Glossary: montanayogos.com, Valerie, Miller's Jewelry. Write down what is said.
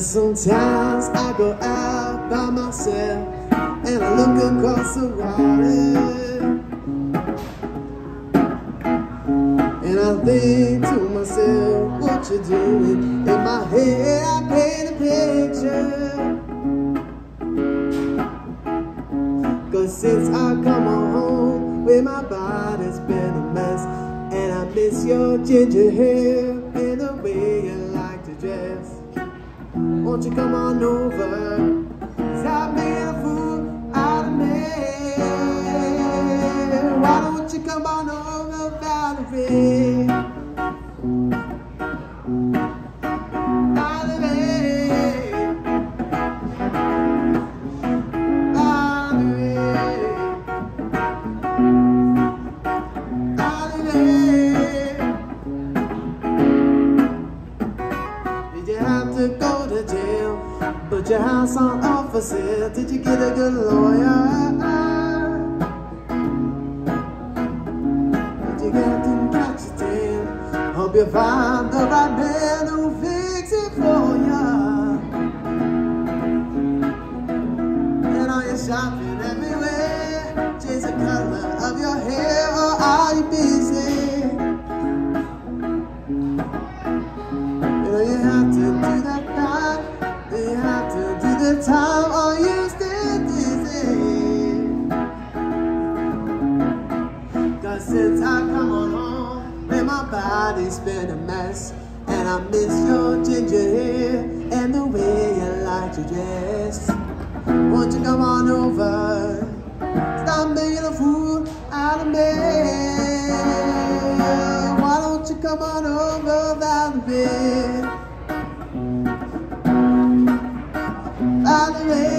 And sometimes I go out by myself and I look across the water, and I think to myself, what you doing? In my head I paint a picture. Cause since I come home, with my body's been a mess, and I miss your ginger hair and the way you like to dress. Won't you come on over? Stop being a fool out of me. Why don't you come on over, Valerie? Valerie, Valerie, Valerie. Did you have to go to jail? Put your house on officer. Did you get a good lawyer? Did you get to catch a deal? Hope you find the right man who fix it for you. And are you shopping everywhere? Change the color of your hair, or are you busy? You know you have to do that part. You have to do the time, or you still dizzy. Cause since I come on home, man, my body's been a mess, and I miss your ginger hair and the way you like to dress. Won't you come on over? Stop making a fool out of me. Why don't you come on over, Valerie? All the way.